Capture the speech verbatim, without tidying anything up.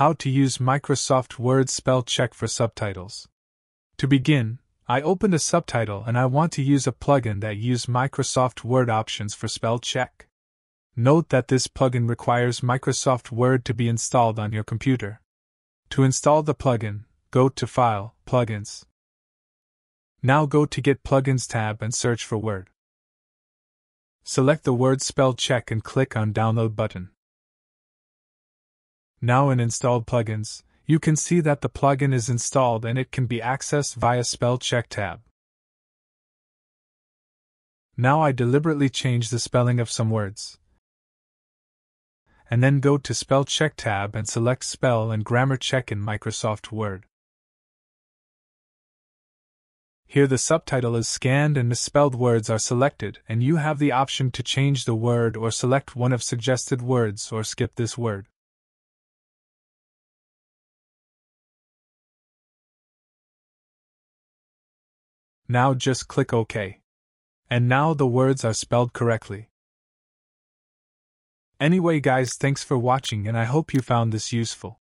How to use Microsoft Word spell check for subtitles. To begin, I opened a subtitle and I want to use a plugin that uses Microsoft Word options for spell check. Note that this plugin requires Microsoft Word to be installed on your computer. To install the plugin, go to File, Plugins. Now go to Get Plugins tab and search for Word. Select the Word spell check and click on Download button. Now in Installed Plugins, you can see that the plugin is installed and it can be accessed via Spell Check tab. Now I deliberately change the spelling of some words, and then go to Spell Check tab and select Spell and Grammar Check in Microsoft Word. Here the subtitle is scanned and misspelled words are selected, and you have the option to change the word or select one of suggested words or skip this word. Now just click OK. And now the words are spelled correctly. Anyway guys, thanks for watching and I hope you found this useful.